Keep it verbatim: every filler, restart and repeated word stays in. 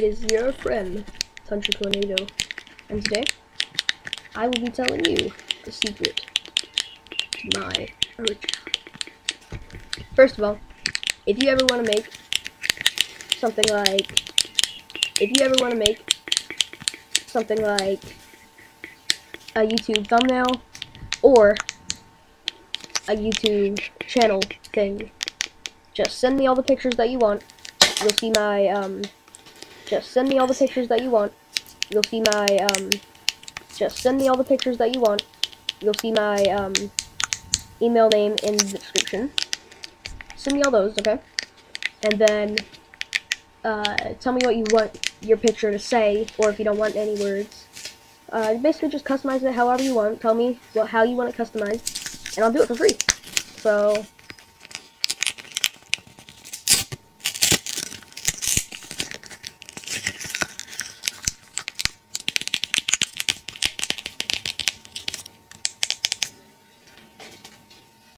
It is your friend, Tundr four Tornado, and today I will be telling you the secret to my original. First of all, if you ever want to make something like, if you ever want to make something like a YouTube thumbnail or a YouTube channel thing, just send me all the pictures that you want. You'll see my, um, just send me all the pictures that you want. You'll see my, um, just send me all the pictures that you want. You'll see my, um, email name in the description. Send me all those, okay? And then, uh, tell me what you want your picture to say, or if you don't want any words. Uh, basically just customize it however you want. Tell me what, how you want it customized, and I'll do it for free. So,